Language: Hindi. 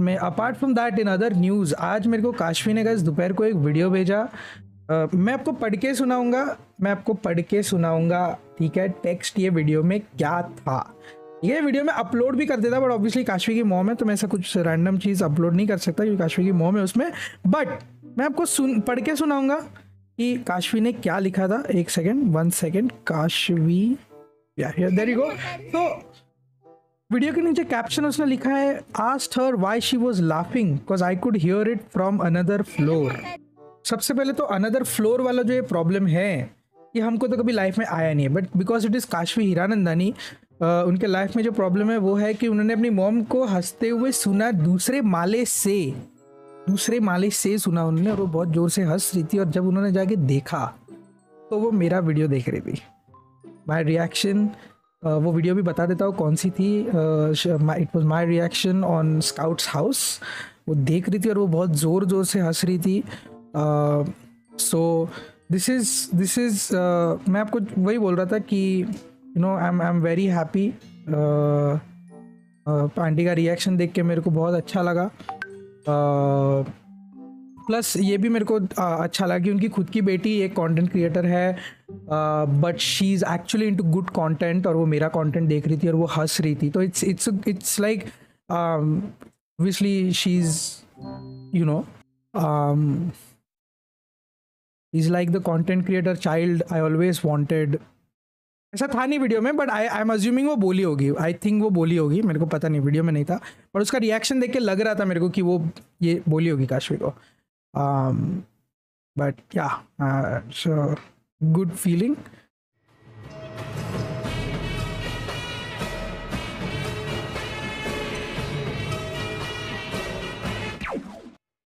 में apart from that in other news, आज मेरे को काशवी ने गाइस दोपहर को एक वीडियो भेजा, मैं आपको पढ़ के सुनाऊंगा ठीक है टेक्स्ट ये वीडियो में क्या था। ये वीडियो में अपलोड भी कर देता बट ऑब्वियसली काशवी की मॉम है तो मैं ऐसा कुछ रैंडम चीज़ अपलोड नहीं कर सकता क्योंकि काशवी की मॉम है उसमें, बट मैं आपको पढ़ के सुनाऊंगा कि काशवी ने क्या लिखा था। एक second Kashvi there you go. तो वीडियो के नीचे कैप्शन उसने लिखा है asked her why she was laughing because I could hear it from another floor. सबसे पहले तो अनदर फ्लोर वाला जो ये प्रॉब्लम है ये हमको तो कभी लाइफ में आया नहीं है, but because it is Kashvi Hiranandani उनके लाइफ में जो प्रॉब्लम है वो है कि उन्होंने अपनी मॉम को हंसते हुए सुना, दूसरे माले से सुना उन्होंने, और वो बहुत ज़ोर से हंस रही थी और जब उन्होंने जाके देखा तो वो मेरा वीडियो देख रही थी। माई रिएक्शन, वो वीडियो भी बता देता हूँ कौन सी थी, it was my reaction on scouts house. वो देख रही थी और वो बहुत ज़ोर से हंस रही थी। सो दिस इज़ मैं आपको वही बोल रहा था कि you know I am very happy. Aunty का रिएक्शन देख के मेरे को बहुत अच्छा लगा, प्लस ये भी मेरे को अच्छा लगा कि उनकी खुद की बेटी एक कंटेंट क्रिएटर है but she is actually into good content, और वो मेरा कंटेंट देख रही थी और वो हंस रही थी। तो it's like obviously she is you know is like the content creator child I always wanted. ऐसा था नहीं वीडियो में बट आई एम अज्यूमिंग वो बोली होगी, आई थिंक वो बोली होगी, मेरे को पता नहीं, वीडियो में नहीं था बट उसका रिएक्शन देख के लग रहा था मेरे को कि वो ये बोली होगी काशवी को। बट या गुड फीलिंग।